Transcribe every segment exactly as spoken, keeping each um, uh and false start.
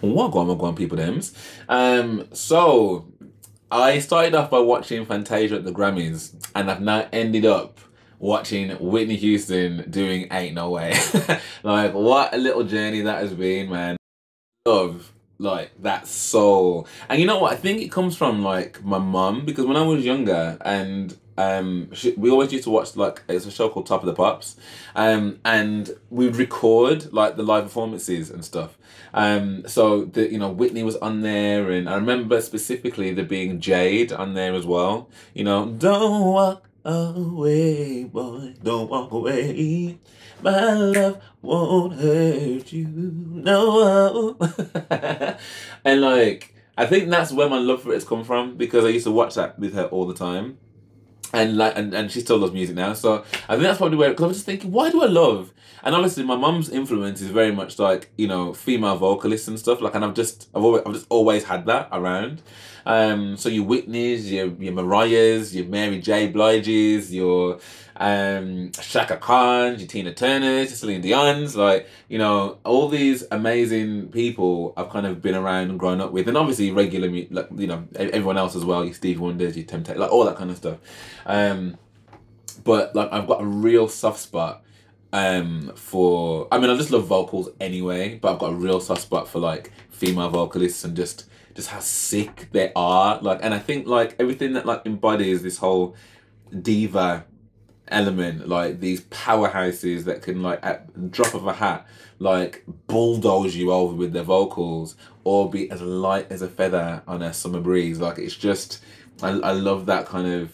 What go on, what go on, people thems? Um, so, I started off by watching Fantasia at the Grammys, and I've now ended up watching Whitney Houston doing Ain't No Way. Like, what a little journey that has been, man. Love, like, that soul. And you know what? I think it comes from, like, my mum, because when I was younger, and um, she, we always used to watch, like, it's a show called Top of the Pops, um, and we would record, like, the live performances and stuff. Um, so, the, you know, Whitney was on there, and I remember specifically there being Jade on there as well. You know, don't walk away, boy, don't walk away. My love won't hurt you, no. And, like, I think that's where my love for it has come from, because I used to watch that with her all the time. And, like, and, and she still loves music now, so I think that's probably where, because I was just thinking, why do I love? And obviously my mum's influence is very much like, you know, female vocalists and stuff, like, and I've just, I've always, I've just always had that around. Um, so your Whitney's, your, your Mariah's, your Mary J. Blige's, your um, Shaka Khan's, your Tina Turner's, your Celine Dion's, like, you know, all these amazing people I've kind of been around and grown up with, and obviously regular, like, you know, everyone else as well, your Stevie Wonder's, your Temptations, like, all that kind of stuff. Um, but, like, I've got a real soft spot um, for, I mean, I just love vocals anyway, but I've got a real soft spot for, like, female vocalists and just just how sick they are, like, and I think, like, everything that, like, embodies this whole diva element, like, these powerhouses that can, like, at the drop of a hat, like, bulldoze you over with their vocals, or be as light as a feather on a summer breeze, like, it's just, I, I love that kind of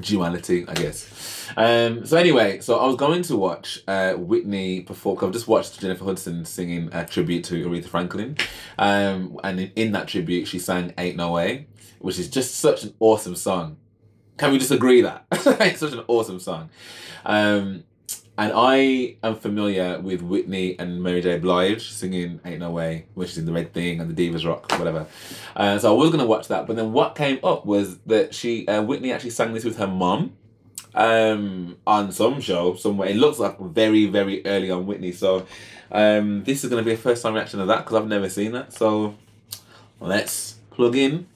duality, I guess. Um, so anyway, so I was going to watch uh, Whitney perform. I've just watched Jennifer Hudson singing a tribute to Aretha Franklin, um, and in, in that tribute she sang Ain't No Way, which is just such an awesome song. Can we just agree that? It's such an awesome song. Um, and I am familiar with Whitney and Mary J. Blige singing Ain't No Way, which is in The Red Thing and The Divas Rock, whatever. Uh, so I was going to watch that, but then what came up was that she, uh, Whitney actually sang this with her mum um, on some show somewhere. It looks like very, very early on Whitney. So um, this is going to be a first time reaction to that, because I've never seen that. So let's plug in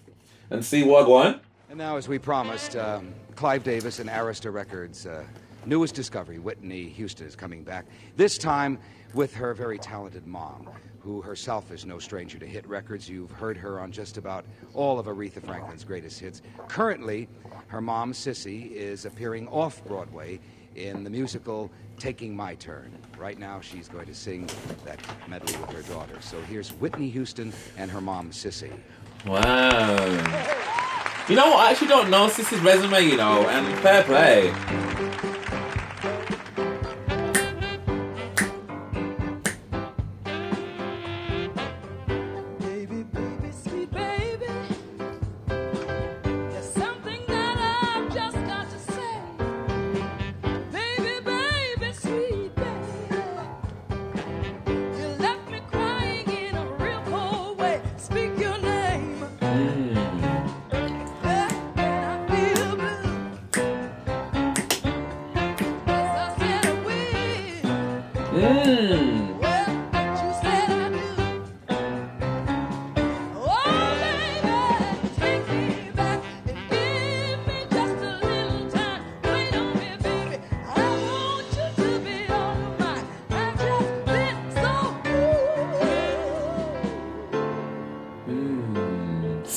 and see what I want. And now, as we promised, um, Clive Davis and Arista Records. Uh, Newest discovery, Whitney Houston, is coming back, this time with her very talented mom, who herself is no stranger to hit records. You've heard her on just about all of Aretha Franklin's greatest hits. Currently, her mom, Cissy, is appearing off-Broadway in the musical Taking My Turn. Right now, she's going to sing that medley with her daughter. So here's Whitney Houston and her mom, Cissy. Wow. You know what? I actually don't know Sissy's resume, you know, and fair play.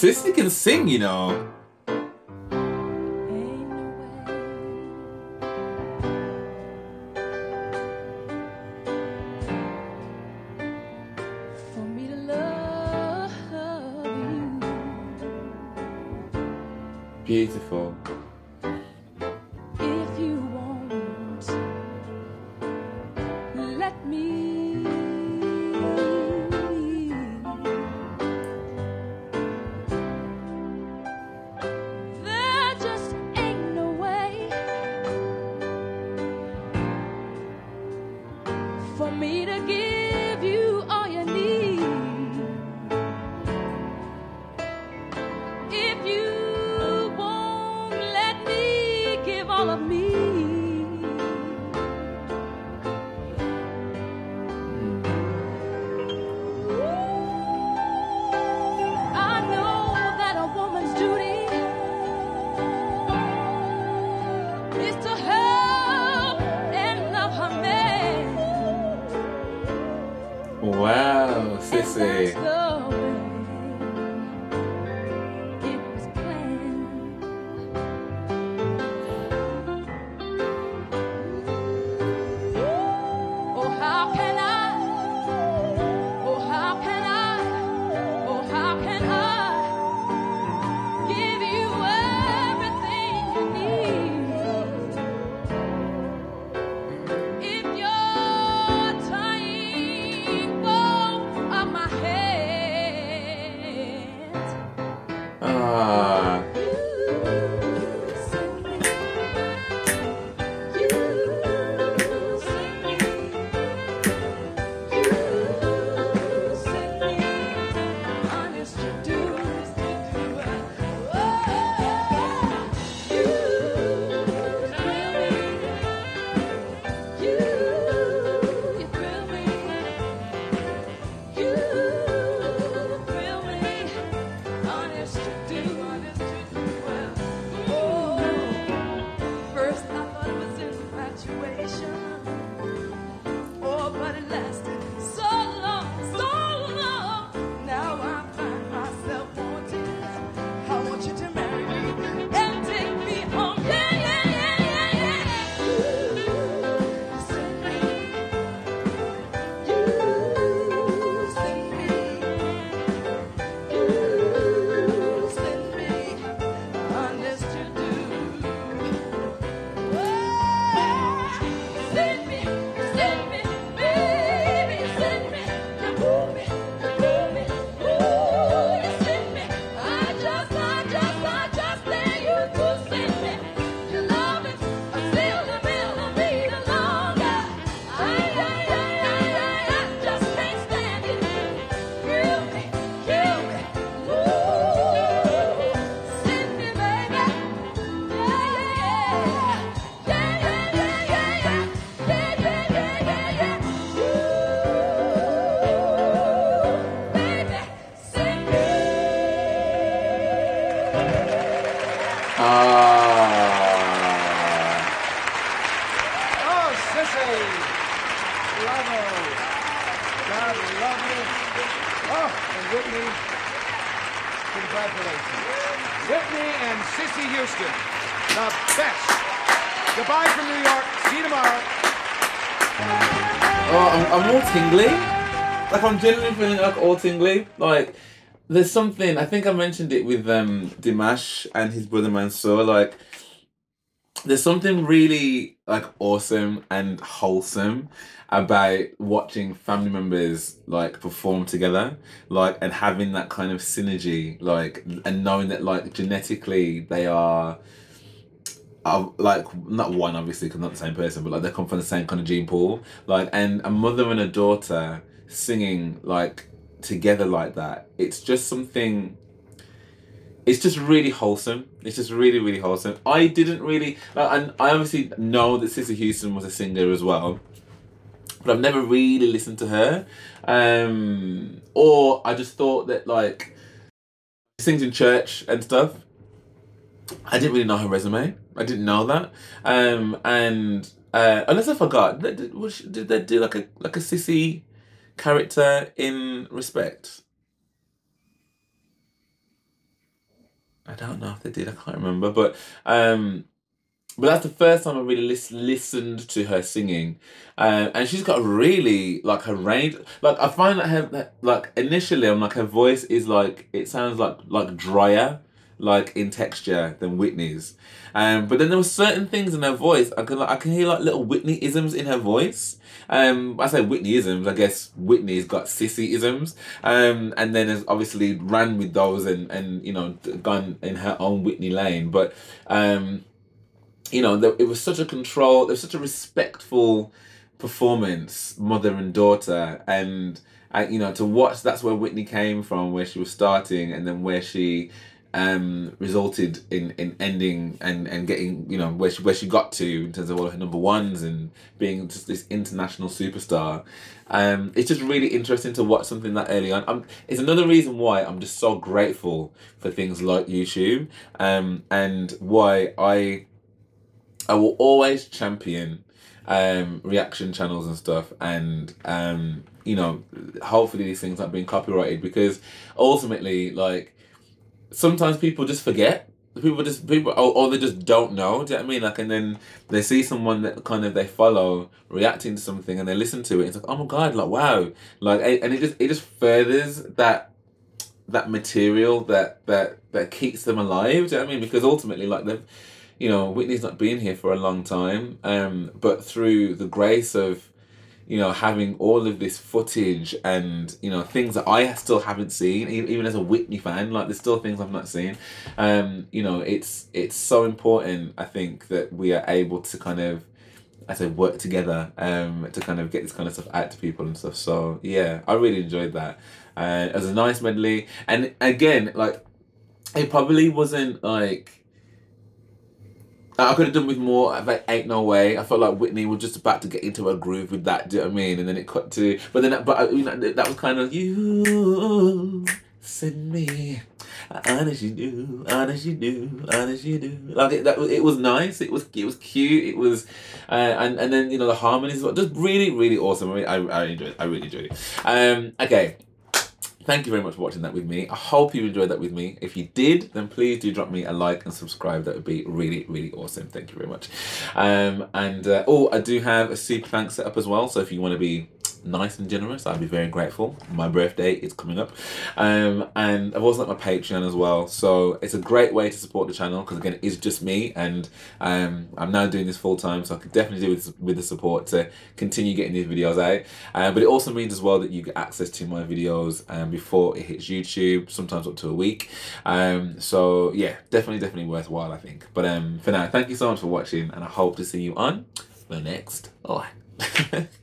Sissy can sing, you know. Beautiful. If you won't let me, there just ain't no way for me to give you all you need. If you of me, Wow, Cissy. Whitney and Cissy Houston, the best. Goodbye from New York. See you tomorrow. Oh, I'm, I'm all tingly. Like, I'm genuinely feeling like all tingly. Like, there's something. I think I mentioned it with um, Dimash and his brother Mansoor. Like, there's something really like awesome and wholesome about watching family members like perform together, like, and having that kind of synergy, like, and knowing that like genetically they are, are like not one obviously because not the same person, but like they come from the same kind of gene pool, like, and a mother and a daughter singing like together like that. It's just something. It's just really wholesome. It's just really, really wholesome. I didn't really, like, and I obviously know that Cissy Houston was a singer as well, but I've never really listened to her. Um, or I just thought that, like, she sings in church and stuff. I didn't really know her resume. I didn't know that. Um, and uh, unless I forgot, did, was she, did they do like a like a Cissy character in Respect? I don't know if they did, I can't remember, but um, but that's the first time I really lis listened to her singing, um, and she's got really, like, her range, like, I find that her, like, initially, I'm like, her voice is, like, it sounds, like, like drier, like, in texture than Whitney's, um, but then there were certain things in her voice, I can, like, I can hear, like, little Whitney-isms in her voice, um, I say Whitney-isms, I guess Whitney's got Cissy-isms, um, and then has obviously ran with those and, and, you know, gone in her own Whitney lane, but, um, you know, there, it was such a control, there was such a respectful performance, mother and daughter, and, I, you know, to watch, that's where Whitney came from, where she was starting, and then where she, Um, resulted in, in ending and, and getting, you know, where she, where she got to in terms of all of her number ones and being just this international superstar. Um, it's just really interesting to watch something that early on. I'm, it's another reason why I'm just so grateful for things like YouTube, um, and why I, I will always champion um, reaction channels and stuff, and um, you know, hopefully these things aren't being copyrighted, because ultimately, like, sometimes people just forget. People just people or, or they just don't know. Do you know what I mean? Like, and then they see someone that kind of they follow reacting to something, and they listen to it. It's like, oh my god, like wow, like, and it just it just furthers that that material that that that keeps them alive. Do you know what I mean? Because ultimately, like, they've, you know, Whitney's not been here for a long time, um, but through the grace of, you know, having all of this footage and, you know, things that I still haven't seen, even as a Whitney fan, like, there's still things I've not seen. Um, you know, it's it's so important, I think, that we are able to kind of, I say, work together um, to kind of get this kind of stuff out to people and stuff. So, yeah, I really enjoyed that. Uh, it was a nice medley. And, again, like, it probably wasn't, like... I could have done with more of like Ain't No Way. I felt like Whitney was just about to get into her groove with that, do you know what I mean? And then it cut to... But then but you know, that was kind of... You send me... Honest you do, honest you do, honest you do. Like, it, that, it was nice, it was it was cute, it was... Uh, and, and then, you know, the harmonies were just really, really awesome. I, mean, I, I enjoyed it, I really enjoyed it. Um, okay. Thank you very much for watching that with me. I hope you enjoyed that with me. If you did, then please do drop me a like and subscribe. That would be really, really awesome. Thank you very much. Um, and, uh, oh, I do have a super thanks set up as well. So if you want to be nice and generous, I'd be very grateful. My birthday is coming up. Um, and I've also got my Patreon as well. So it's a great way to support the channel, because, again, it is just me. And um, I'm now doing this full time. So I could definitely do with, with the support to continue getting these videos out. Uh, but it also means as well that you get access to my videos um, before it hits YouTube, sometimes up to a week. Um, so, yeah, definitely, definitely worthwhile, I think. But um, for now, thank you so much for watching. And I hope to see you on the next live.